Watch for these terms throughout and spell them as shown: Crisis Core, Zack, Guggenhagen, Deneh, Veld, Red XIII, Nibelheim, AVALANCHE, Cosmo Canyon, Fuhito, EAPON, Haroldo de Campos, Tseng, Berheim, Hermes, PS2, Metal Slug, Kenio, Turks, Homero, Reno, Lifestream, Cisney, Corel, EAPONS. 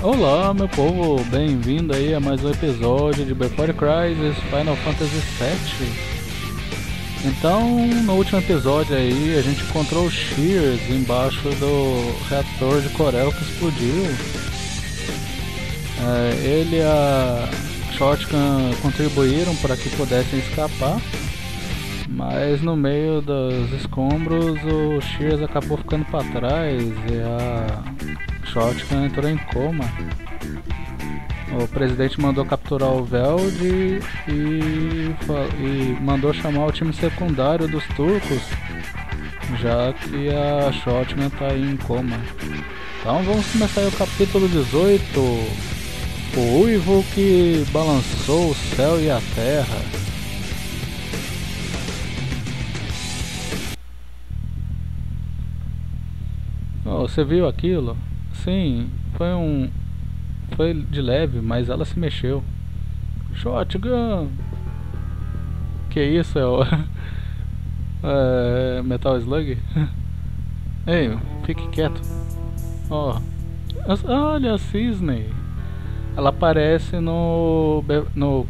Olá meu povo, bem-vindo aí a mais um episódio de Before Crisis Final Fantasy VII. Então, no último episódio aí, a gente encontrou o Shears embaixo do reator de Corel que explodiu. Ele e a Shotgun contribuíram para que pudessem escapar, mas no meio dos escombros o Shears acabou ficando para trás e a Shotgun entrou em coma. O presidente mandou capturar o Veld e mandou chamar o time secundário dos Turcos, já que a Shotgun está em coma. Então vamos começar aí o capítulo 18, o Uivo que balançou o céu e a terra. Você viu aquilo? Sim, foi de leve, mas ela se mexeu. Shotgun! Que isso, é Metal Slug? Ei, fique quieto. Ó, olha a Cisney. Ela aparece no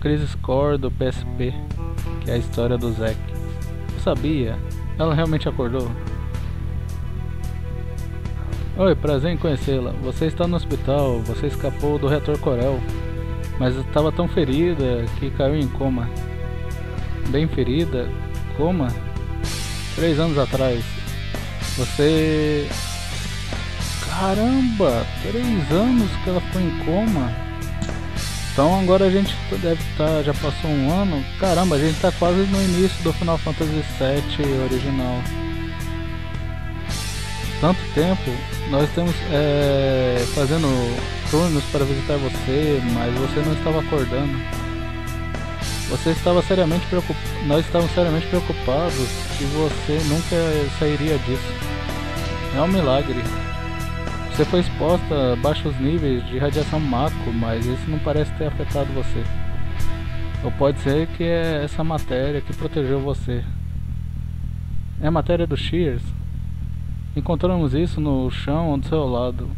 Crisis Core do PSP, que é a história do Zack. Eu sabia, ela realmente acordou. Oi, prazer em conhecê-la. Você está no hospital, você escapou do reator Corel, mas estava tão ferida que caiu em coma. Bem ferida? Coma? 3 anos atrás. Você... Caramba! 3 anos que ela foi em coma? Então agora a gente deve estar... já passou 1 ano? Caramba, a gente está quase no início do Final Fantasy VII original. Tanto tempo, nós temos fazendo turnos para visitar você, mas você não estava acordando. Nós estávamos seriamente preocupados que você nunca sairia disso. É um milagre. Você foi exposta a baixos níveis de radiação macro, mas isso não parece ter afetado você. Ou pode ser que é essa matéria que protegeu você. É a matéria do Shears? Encontramos isso no chão do seu lado.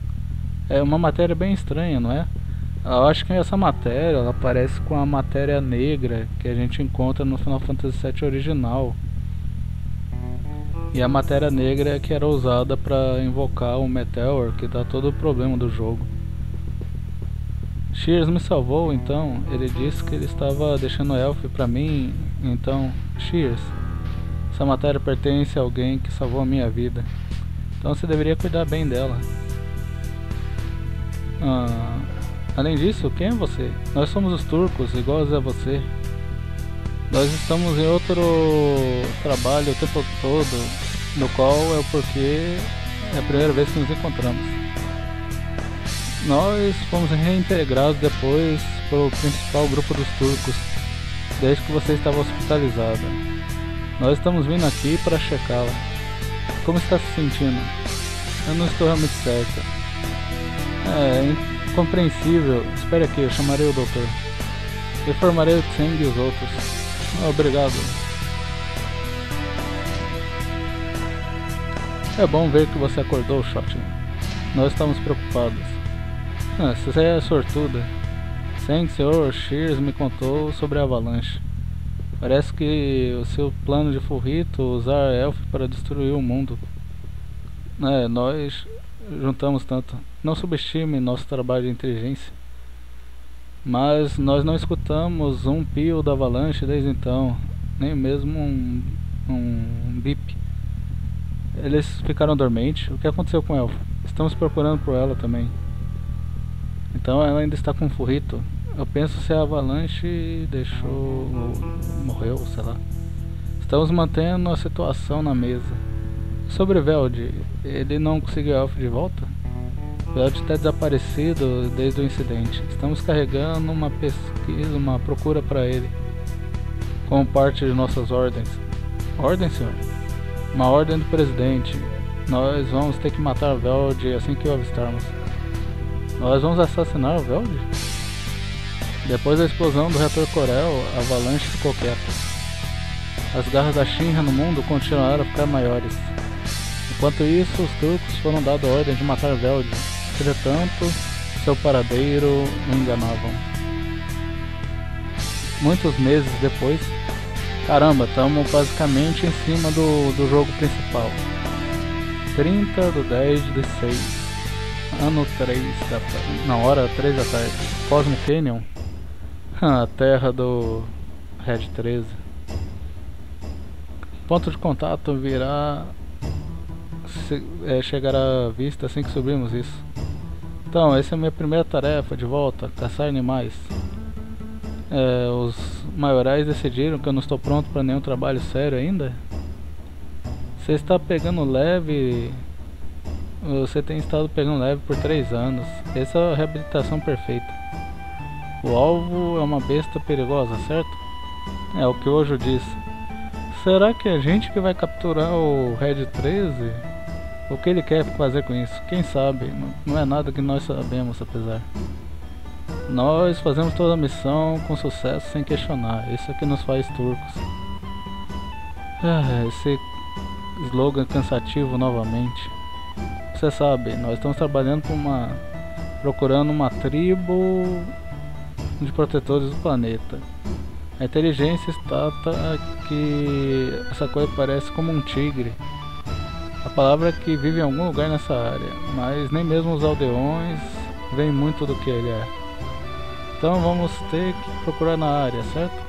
É uma matéria bem estranha, não é? Eu acho que essa matéria, ela parece com a matéria negra que a gente encontra no Final Fantasy VII original. E a matéria negra é que era usada para invocar o Meteor, que dá todo o problema do jogo. Shears me salvou, então. Ele disse que ele estava deixando o Elf para mim, então... Shears, essa matéria pertence a alguém que salvou a minha vida. Então você deveria cuidar bem dela. Além disso, quem é você? Nós somos os turcos, iguais a você. Nós estamos em outro trabalho o tempo todo, no qual é porque é a primeira vez que nos encontramos. Nós fomos reintegrados depois para o principal grupo dos turcos, desde que você estava hospitalizada. Nós estamos vindo aqui para checá-la. Como está se sentindo? Eu não estou realmente certa. É incompreensível. Espere aqui, eu chamarei o doutor. Informarei o Tseng e os outros. Obrigado. É bom ver que você acordou, Shotgun. Nós estamos preocupados. Você é sortuda. Tseng, senhor Shears me contou sobre a avalanche. Parece que o seu plano de Fuhito usar Elf para destruir o mundo. Nós juntamos tanto. Não subestime nosso trabalho de inteligência. Mas nós não escutamos um pio da avalanche desde então. Nem mesmo um bip. Eles ficaram dormentes. O que aconteceu com Elf? Estamos procurando por ela também. Então ela ainda está com Fuhito. Eu penso se a avalanche morreu, sei lá. Estamos mantendo a situação na mesa. Sobre Veld, ele não conseguiu Elf de volta? Veld está desaparecido desde o incidente. Estamos carregando uma pesquisa, uma procura para ele, como parte de nossas ordens. Ordem, senhor? Uma ordem do presidente. Nós vamos ter que matar Veld assim que o avistarmos. Nós vamos assassinar o Veld? Depois da explosão do reator Corel, a avalanche ficou quieta. As garras da Shinra no mundo continuaram a ficar maiores. Enquanto isso, os turcos foram dados a ordem de matar Veld. Entretanto, seu paradeiro o enganavam. Muitos meses depois, caramba, estamos basicamente em cima do jogo principal. 30/10/16, ano 3 da tarde, na hora 3 da tarde, Cosmo Canyon, a terra do Red XIII. Ponto de contato virá, chegará à vista assim que subirmos isso. Então, essa é a minha primeira tarefa de volta, caçar animais. Os maiorais decidiram que eu não estou pronto para nenhum trabalho sério ainda. Você está pegando leve. Você tem estado pegando leve por 3 anos. Essa é a reabilitação perfeita. O alvo é uma besta perigosa, certo? É o que hoje diz. Será que é a gente que vai capturar o Red XIII? O que ele quer fazer com isso? Quem sabe? Não é nada que nós sabemos, apesar. Nós fazemos toda a missão com sucesso sem questionar. Isso é que nos faz turcos. Esse slogan cansativo novamente. Você sabe, nós estamos trabalhando procurando uma tribo de protetores do planeta. A inteligência está que essa coisa parece como um tigre. A palavra é que vive em algum lugar nessa área, mas nem mesmo os aldeões veem muito do que ele é. Então vamos ter que procurar na área, certo?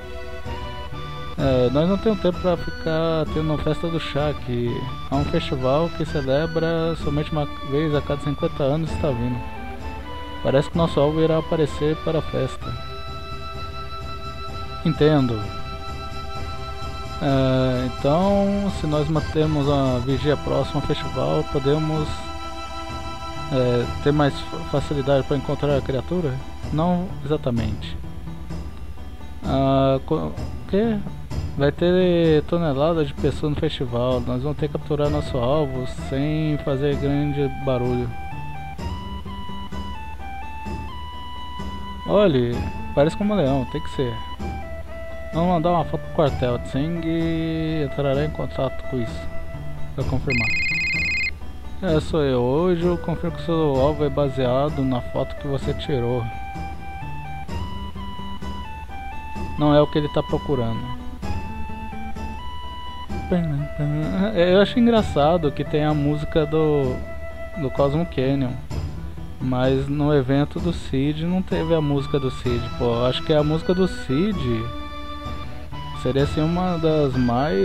Nós não temos tempo para ficar tendo festa do chá, que há um festival que celebra somente uma vez a cada 50 anos está vindo. Parece que nosso alvo irá aparecer para a festa. Entendo. Então, se nós mantemos a vigia próxima ao festival, podemos ter mais facilidade para encontrar a criatura? Não exatamente. Vai ter toneladas de pessoas no festival. Nós vamos ter que capturar nosso alvo sem fazer grande barulho. Olha, parece como um leão, tem que ser. Vamos mandar uma foto pro quartel. Tseng entrará em contato com isso pra confirmar. Sou eu. Hoje eu confirmo que seu alvo é baseado na foto que você tirou. Não é o que ele tá procurando. Eu acho engraçado que tem a música do Cosmo Canyon, mas no evento do Cid não teve a música do Cid. Pô, acho que a música do Cid seria assim uma das mais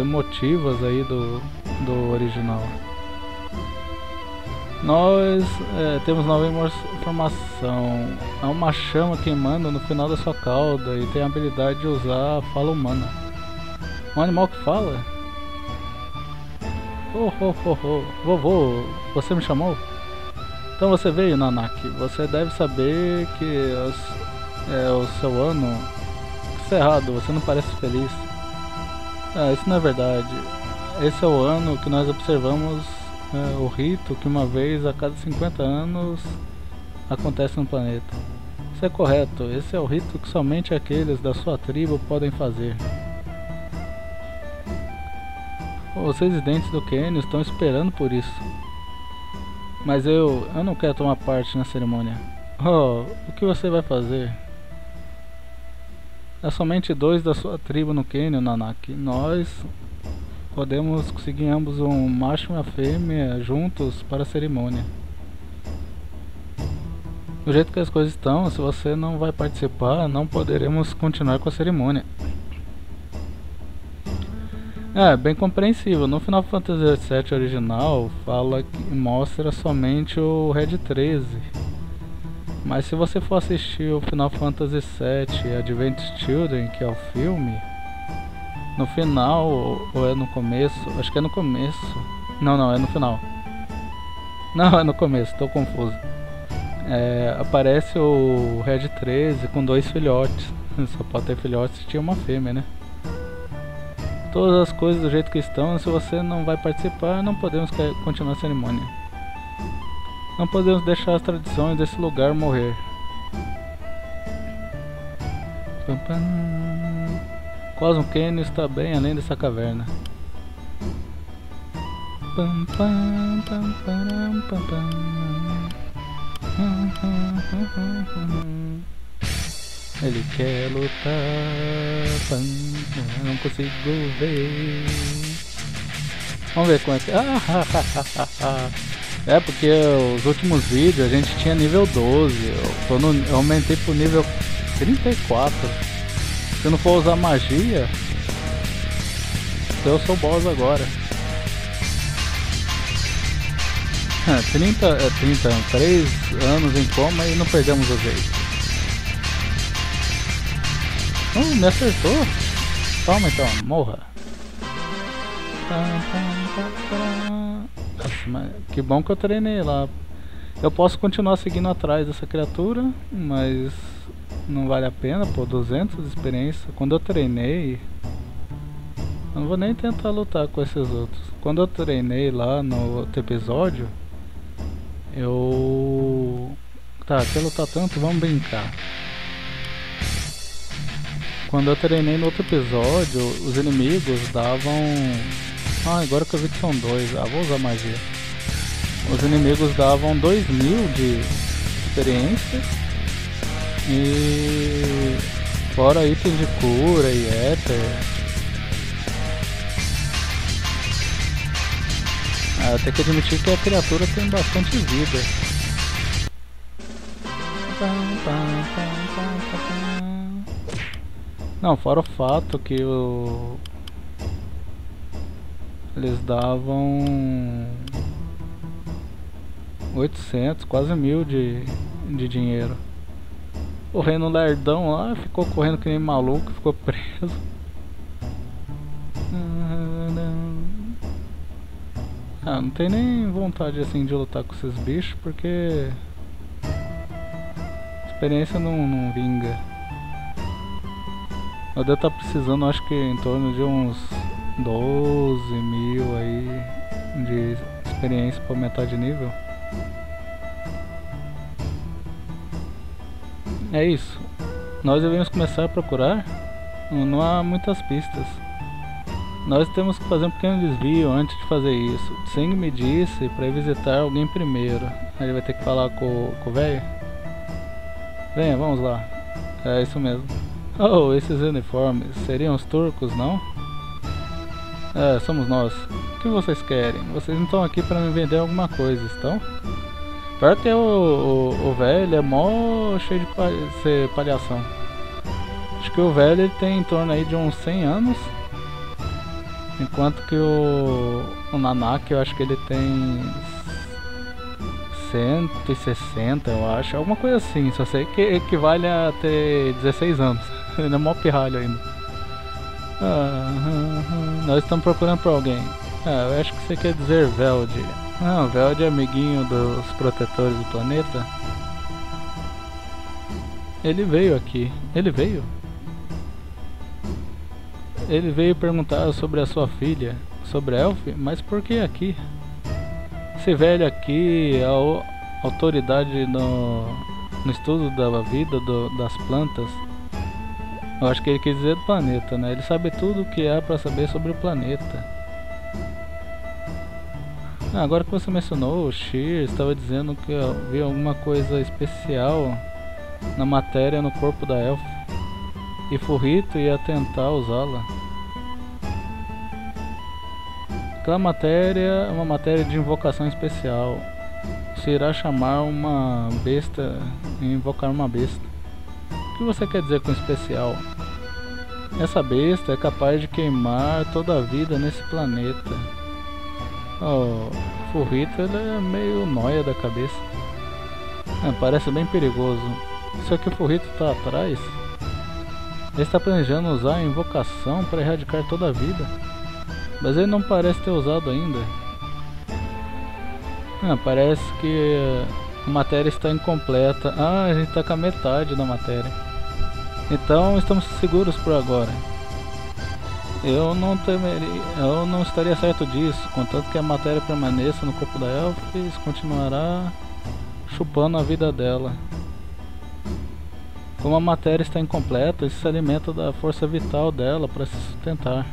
emotivas aí do original. Nós temos nova informação. Há uma chama queimando no final da sua cauda e tem a habilidade de usar a fala humana. Um animal que fala? Oh, oh, oh, oh. Vovô, você me chamou? Então você veio, Nanaki. Você deve saber que é o seu ano. Isso é errado, você não parece feliz. Isso não é verdade. Esse é o ano que nós observamos o rito que uma vez a cada 50 anos acontece no planeta. Isso é correto, esse é o rito que somente aqueles da sua tribo podem fazer. Os residentes do Kenio estão esperando por isso. Mas eu não quero tomar parte na cerimônia. Oh, o que você vai fazer? Há somente 2 da sua tribo no Kenio, Nanaki. Nós podemos conseguir ambos um macho e uma fêmea juntos para a cerimônia. Do jeito que as coisas estão, se você não vai participar, não poderemos continuar com a cerimônia. Bem compreensível. No Final Fantasy VII original fala que mostra somente o Red XIII. Mas se você for assistir o Final Fantasy VII Advent Children, que é o filme, no final, ou é no começo? Acho que é no começo. Não, é no final. Não, é no começo, tô confuso. Aparece o Red XIII com 2 filhotes. Só pode ter filhotes se tinha uma fêmea, né? Todas as coisas do jeito que estão, se você não vai participar, não podemos continuar a cerimônia. Não podemos deixar as tradições desse lugar morrer. Cosmo Canyon está bem além dessa caverna. Ele quer lutar, não consigo ver. Vamos ver quanto. É porque os últimos vídeos a gente tinha nível 12, eu aumentei pro nível 34. Se eu não for usar magia, eu sou boss agora. 3 anos em coma e não perdemos o jeito. Me acertou. Toma então, morra. Nossa, mas que bom que eu treinei lá. Eu posso continuar seguindo atrás dessa criatura, mas não vale a pena, pô, 200 de experiência. Quando eu treinei, eu não vou nem tentar lutar com esses outros. Quando eu treinei lá no outro episódio, tá, quer lutar tanto? Vamos brincar. Quando eu treinei no outro episódio, os inimigos davam... Ah, agora que eu vi que são 2. Ah, vou usar magia. Os inimigos davam 2000 de experiência. E... fora itens de cura e éter. Ah, até que admitir que a criatura tem bastante vida. Não, fora o fato que eles davam 800, quase 1000 de dinheiro. O Reno Lerdão lá ficou correndo que nem maluco, ficou preso. Ah, não tem nem vontade assim de lutar com esses bichos, porque a experiência não vinga. Eu devo estar precisando, acho que em torno de uns 12.000 aí de experiência para aumentar de nível. É isso. Nós devemos começar a procurar. Não há muitas pistas. Nós temos que fazer um pequeno desvio antes de fazer isso. Tseng me disse para ir visitar alguém primeiro. Aí ele vai ter que falar com o velho. Venha, vamos lá. É isso mesmo. Oh, esses uniformes seriam os turcos, não? É, somos nós. O que vocês querem? Vocês não estão aqui para me vender alguma coisa, estão? Pior que o velho é mó cheio de palhação. Acho que o velho ele tem em torno aí de uns 100 anos. Enquanto que o Nanaki, eu acho que ele tem 160, eu acho, alguma coisa assim, só sei que equivale a ter 16 anos, ele é mó pirralho ainda. Nós estamos procurando por alguém. Ah, eu acho que você quer dizer Veld. Ah, Veld é amiguinho dos protetores do planeta. Ele veio aqui, ele veio? Ele veio perguntar sobre a sua filha, sobre Elf, mas por que aqui? Esse velho aqui é a autoridade no estudo da vida das plantas. Eu acho que ele quis dizer do planeta, né? Ele sabe tudo o que há para saber sobre o planeta. Ah, agora que você mencionou, o Shears estava dizendo que havia alguma coisa especial na matéria no corpo da Elf. E Fuhito ia tentar usá-la. Aquela matéria é uma matéria de invocação especial. Você irá chamar uma besta e invocar uma besta. O que você quer dizer com especial? Essa besta é capaz de queimar toda a vida nesse planeta. Oh, Fuhito ele é meio nóia da cabeça. Parece bem perigoso. Só que o Fuhito tá atrás. Ele está planejando usar a invocação para erradicar toda a vida. Mas ele não parece ter usado ainda. Ah, parece que a matéria está incompleta. Ah, a gente está com a metade da matéria. Então estamos seguros por agora. Eu não estaria certo disso, contanto que a matéria permaneça no corpo da Elf e continuará chupando a vida dela. Como a matéria está incompleta, isso se alimenta da força vital dela para se sustentar.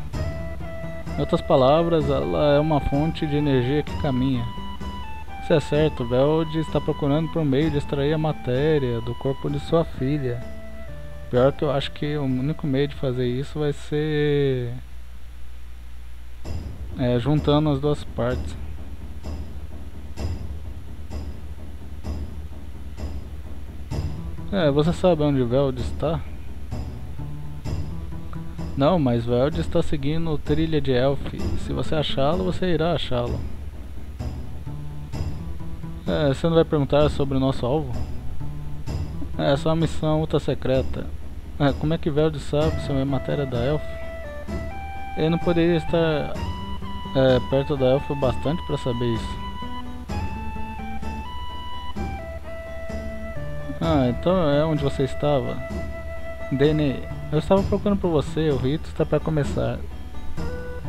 Em outras palavras, ela é uma fonte de energia que caminha. se é certo, Veld está procurando por meio de extrair a matéria do corpo de sua filha. Pior que eu acho que o único meio de fazer isso vai ser... juntando as duas partes. Você sabe onde Veld está? Não, mas Veld está seguindo trilha de Elf. Se você achá-lo, você irá achá-lo. Você não vai perguntar sobre o nosso alvo? É só uma missão ultra secreta. Como é que Veld sabe se é matéria da Elf? Ele não poderia estar perto da Elf bastante para saber isso. Então é onde você estava. Deneh, eu estava procurando por você, o rito está para começar.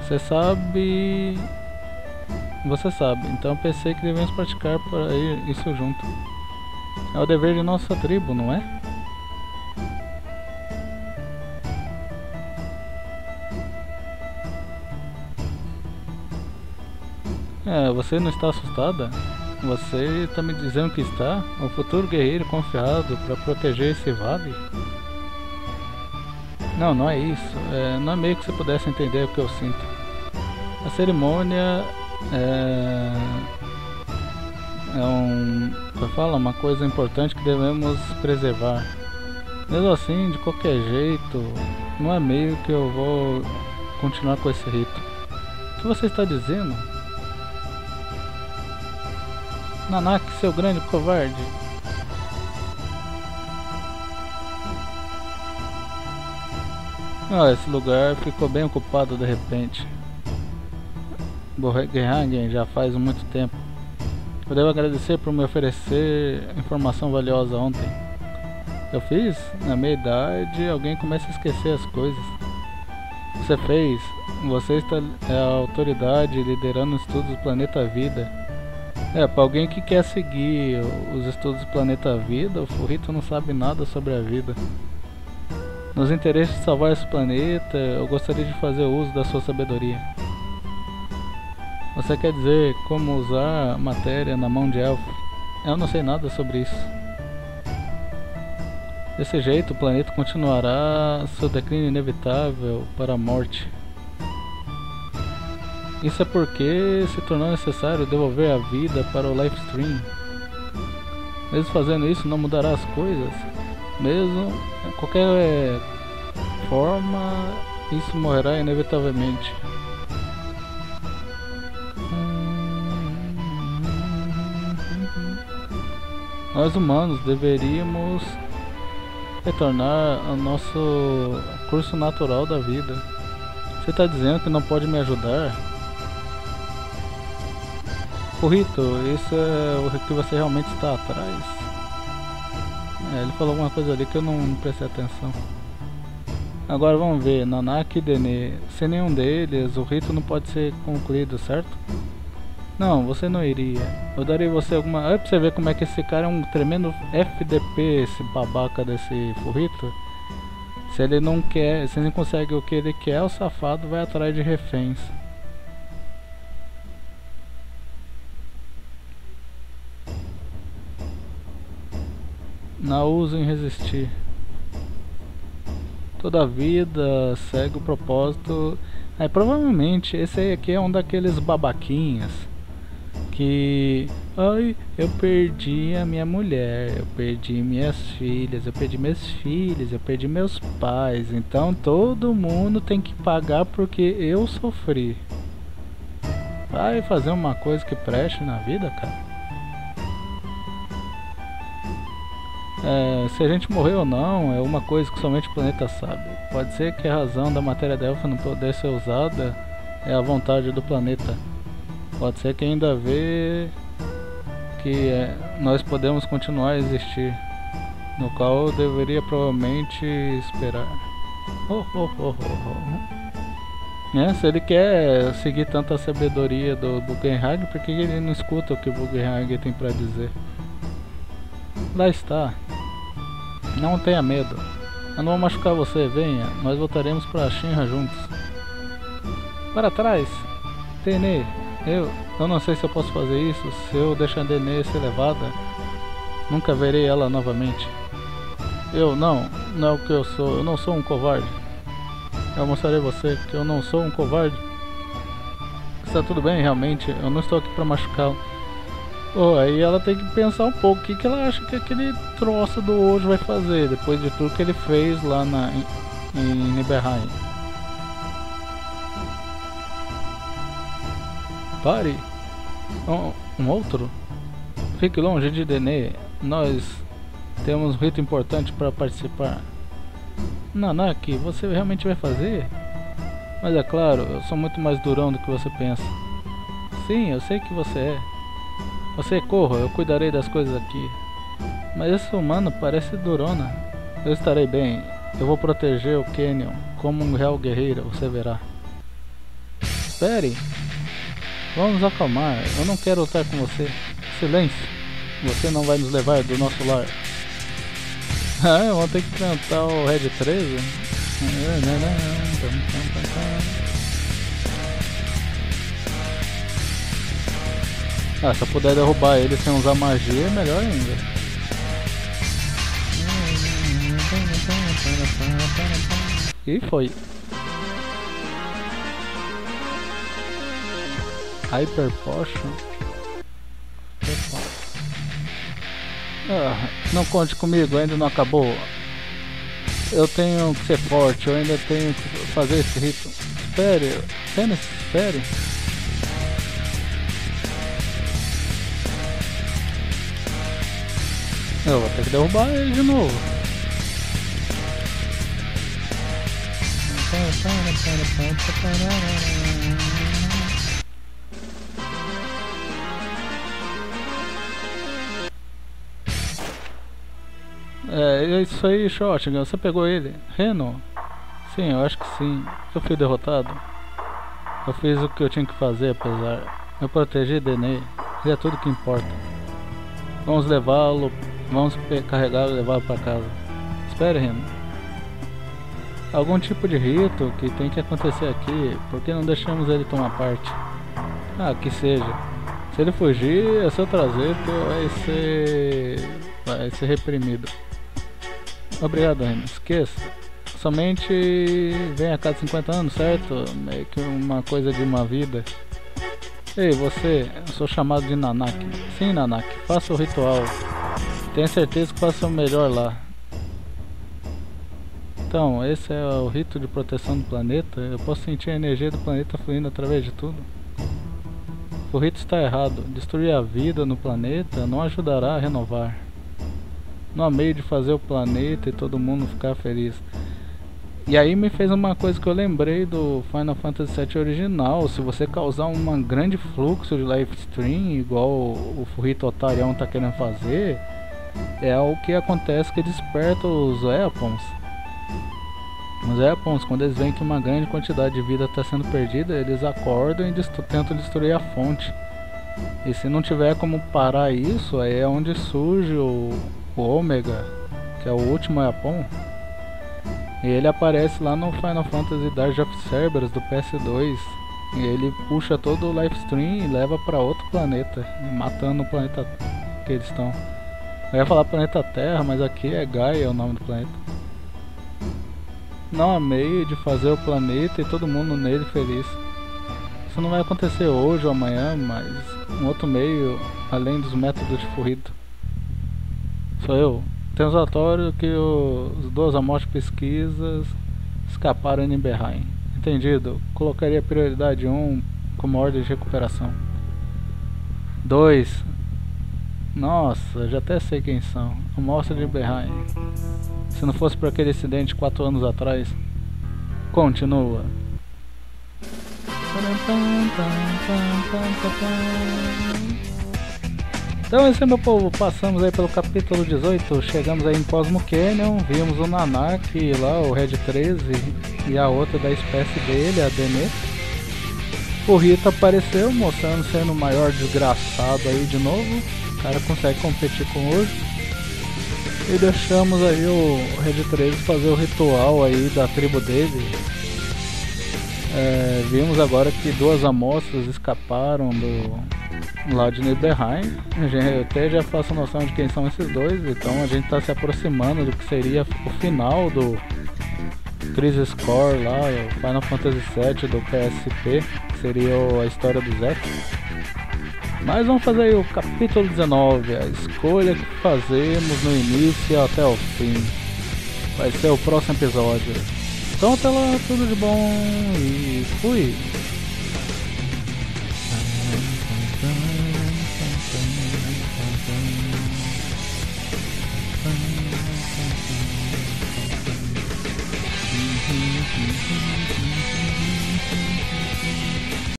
Você sabe... Você sabe, então pensei que devemos praticar para ir isso junto. É o dever de nossa tribo, não é? Você não está assustada? Você está me dizendo que está? O futuro guerreiro confiado para proteger esse vale? Não, não é isso. Não é meio que você pudesse entender o que eu sinto. A cerimônia... uma coisa importante que devemos preservar. Mesmo assim, de qualquer jeito, não é meio que eu vou continuar com esse rito. O que você está dizendo? Nanaki, seu grande covarde. Esse lugar ficou bem ocupado de repente. Guggenhagen já faz muito tempo. Eu devo agradecer por me oferecer informação valiosa ontem. Eu fiz? Na minha idade, alguém começa a esquecer as coisas. Você fez. Você está a autoridade liderando os estudos do planeta Vida. Para alguém que quer seguir os estudos do planeta Vida, o Fuhito não sabe nada sobre a vida. Nos interesses de salvar esse planeta, eu gostaria de fazer uso da sua sabedoria. Você quer dizer como usar matéria na mão de elfo? Eu não sei nada sobre isso. Desse jeito, o planeta continuará seu declínio inevitável para a morte. Isso é porque se tornou necessário devolver a vida para o Lifestream. Mesmo fazendo isso, não mudará as coisas. Mesmo de qualquer forma, isso morrerá inevitavelmente. Nós humanos deveríamos retornar ao nosso curso natural da vida. Você está dizendo que não pode me ajudar? Fuhito, isso é o que você realmente está atrás? Ele falou alguma coisa ali que eu não prestei atenção. Agora vamos ver, Nanaki e Deneh. Sem nenhum deles, o rito não pode ser concluído, certo? Não, você não iria. Eu darei você alguma... Pra você ver como é que esse cara é um tremendo FDP, esse babaca desse Fuhito. Se ele não quer, se ele não consegue o que ele quer, o safado vai atrás de reféns. Não uso em resistir. Toda a vida segue o propósito... provavelmente esse aí aqui é um daqueles babaquinhas. Que, ai, eu perdi a minha mulher, eu perdi minhas filhas, eu perdi meus filhos, eu perdi meus pais. Então todo mundo tem que pagar porque eu sofri. Vai fazer uma coisa que preste na vida, cara. Se a gente morreu ou não é uma coisa que somente o planeta sabe. Pode ser que a razão da matéria da Elfa não poder ser usada é a vontade do planeta. Pode ser que ainda vê que nós podemos continuar a existir, no qual eu deveria provavelmente esperar. Se ele quer seguir tanta sabedoria do Guggenhagen, por que ele não escuta o que o Guggenhagen tem para dizer? Lá está. Não tenha medo. Eu não vou machucar você, venha. Nós voltaremos para a Shinra juntos. Para trás! Tenê! Eu não sei se eu posso fazer isso. Se eu deixar a Deneh ser levada, nunca verei ela novamente. Eu não é o que eu sou. Eu não sou um covarde. Eu mostrarei a você que eu não sou um covarde. Está tudo bem, realmente. Eu não estou aqui para machucá-lo. Oh, aí ela tem que pensar um pouco o que ela acha que aquele troço do hoje vai fazer, depois de tudo que ele fez lá em Nibelheim. Pare! Um outro? Fique longe de Deneh. Nós temos um rito importante para participar. Nanaki, você realmente vai fazer? Mas é claro, eu sou muito mais durão do que você pensa. Sim, eu sei que você é. Você corra, eu cuidarei das coisas aqui. Mas esse humano parece durona. Eu estarei bem. Eu vou proteger o Kenio como um real guerreiro, você verá. Espere! Vamos nos acalmar, eu não quero lutar com você. Silêncio! Você não vai nos levar do nosso lar. Ah, eu vou ter que enfrentar o Red XIII? Ah, se eu puder derrubar ele sem usar magia, é melhor ainda. E foi. Hyper Potion. Ah, não conte comigo, ainda não acabou. Eu tenho que ser forte, eu ainda tenho que fazer esse rito. Espere, apenas espere. Eu vou ter que derrubar ele de novo. É isso aí, Shotgun. Você pegou ele? Reno? Sim, eu acho que sim. Eu fui derrotado. Eu fiz o que eu tinha que fazer, apesar. Eu protegi Deneh. E é tudo que importa. Vamos levá-lo. Vamos carregar e levar para casa. Espere, Reno. Algum tipo de rito que tem que acontecer aqui. Por que não deixamos ele tomar parte? Ah, que seja. Se ele fugir, é seu traseiro que vai ser reprimido. Obrigado, Reno. Esqueça. Somente vem a cada 50 anos, certo? Meio que uma coisa de uma vida. Ei, você. Eu sou chamado de Nanaki. Sim, Nanaki. Faça o ritual. Tenho certeza que faço o melhor lá. Então, esse é o rito de proteção do planeta. Eu posso sentir a energia do planeta fluindo através de tudo. O rito está errado. Destruir a vida no planeta não ajudará a renovar. Não há meio de fazer o planeta e todo mundo ficar feliz. E aí me fez uma coisa que eu lembrei do Final Fantasy VII original. Se você causar um grande fluxo de Lifestream, igual o Fuhito Otarião está querendo fazer, é o que acontece que desperta os EAPONS. Os EAPONS, quando eles veem que uma grande quantidade de vida está sendo perdida, eles acordam e tentam destruir a fonte. E se não tiver como parar isso, aí é onde surge o Omega, que é o último EAPON. E ele aparece lá no Final Fantasy Dirge of Cerberus do PS2. E ele puxa todo o Lifestream e leva para outro planeta, matando o planeta que eles estão. Eu ia falar planeta Terra, mas aqui é Gaia o nome do planeta. Não há meio de fazer o planeta e todo mundo nele feliz. Isso não vai acontecer hoje ou amanhã, mas um outro meio, além dos métodos de Fuhito. Sou eu. Tem um relatório que os dois amostras de pesquisas escaparam em Berheim. Entendido. Colocaria prioridade 1 como ordem de recuperação. 2. Nossa, já até sei quem são. Amostra de Berheim. Se não fosse por aquele incidente 4 anos atrás. Continua. Então é isso, meu povo. Passamos aí pelo capítulo 18. Chegamos aí em Cosmo Canyon. Vimos o Nanaki lá, o Red XIII, e a outra da espécie dele, a Deneh. O Rito apareceu, mostrando sendo o maior desgraçado aí de novo. O cara consegue competir com o urso. E deixamos aí o Red XIII fazer o ritual aí da tribo dele. Vimos agora que duas amostras escaparam do lado de Nibelheim. Eu até já faço noção de quem são esses dois, então a gente está se aproximando do que seria o final do Crisis Core lá, o Final Fantasy VII do PSP, que seria a história do Zack. Mas vamos fazer aí o capítulo 19, a escolha que fazemos no início até o fim. Vai ser o próximo episódio. Então até lá, tudo de bom e fui!